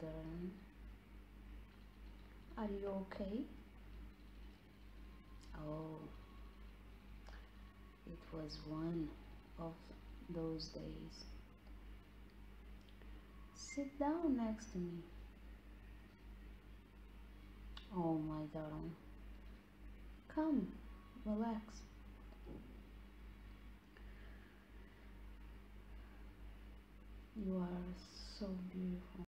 wondering, are you okay? Oh, it was one of those days. Sit down next to me. Oh, my darling. Come, relax. You are so beautiful.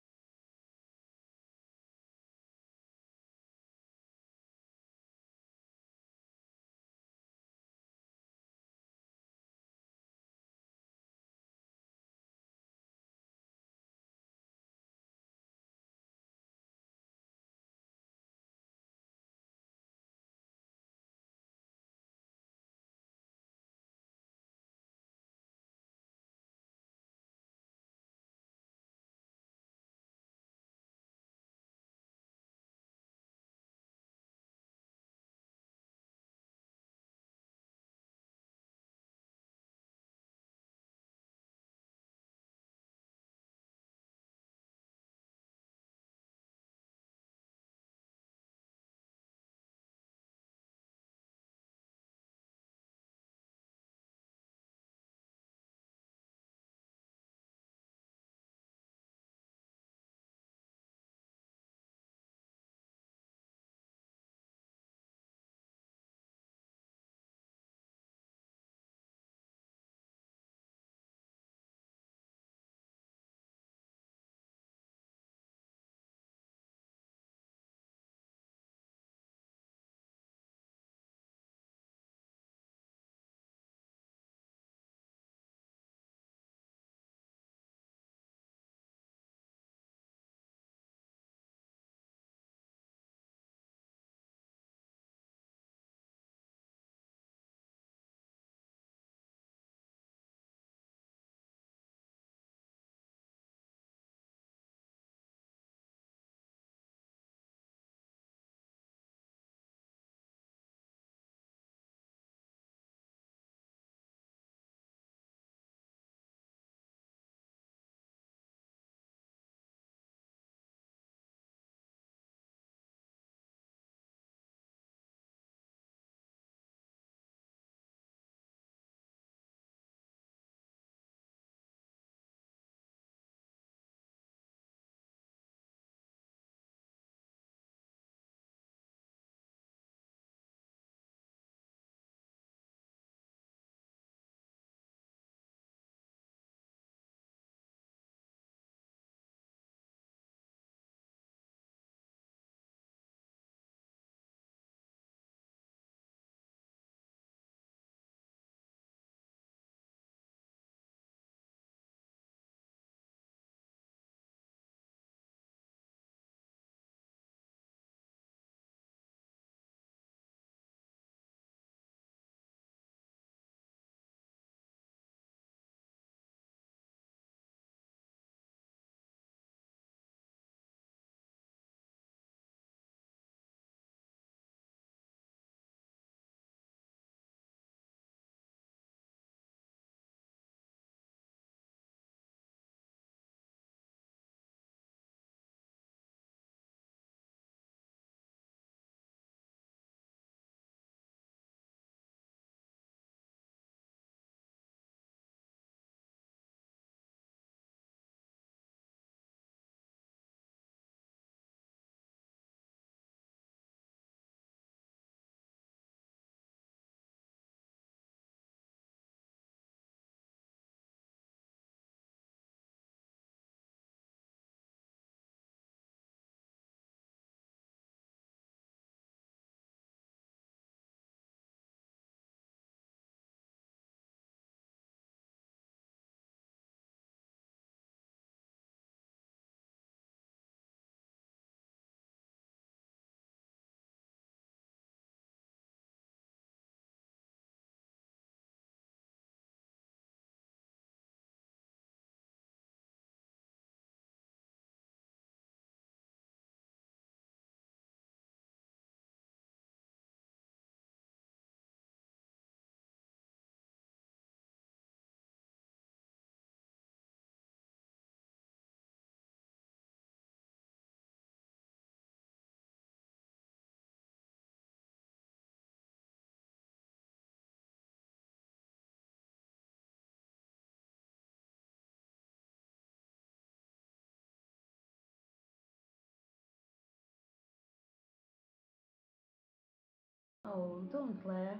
No, don't laugh.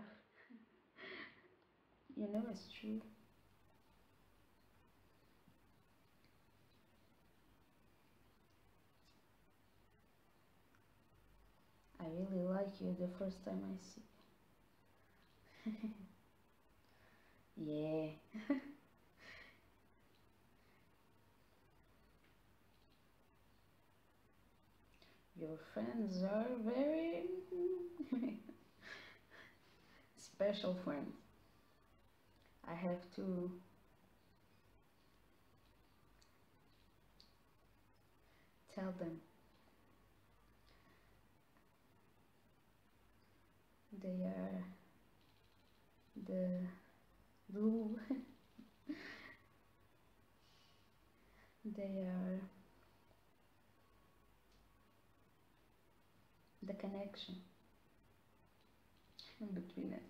You know it's true. I really like you the first time I see you. Yeah. Your friends are very special friends. I have to tell them they are the blue. They are the connection between us.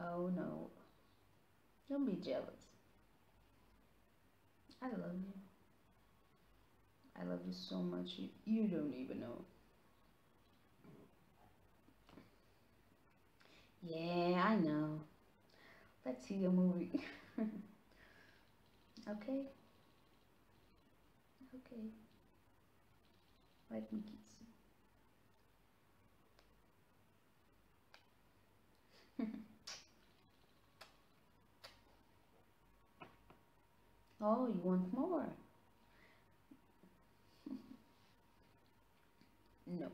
Oh no, don't be jealous. I love you. I love you so much, you don't even know. Yeah, I know. Let's see a movie. Okay? Okay. Let me kiss you. Oh, you want more? No.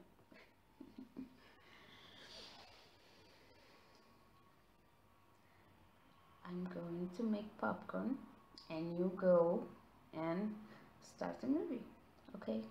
I'm going to make popcorn and you go and start the movie, okay?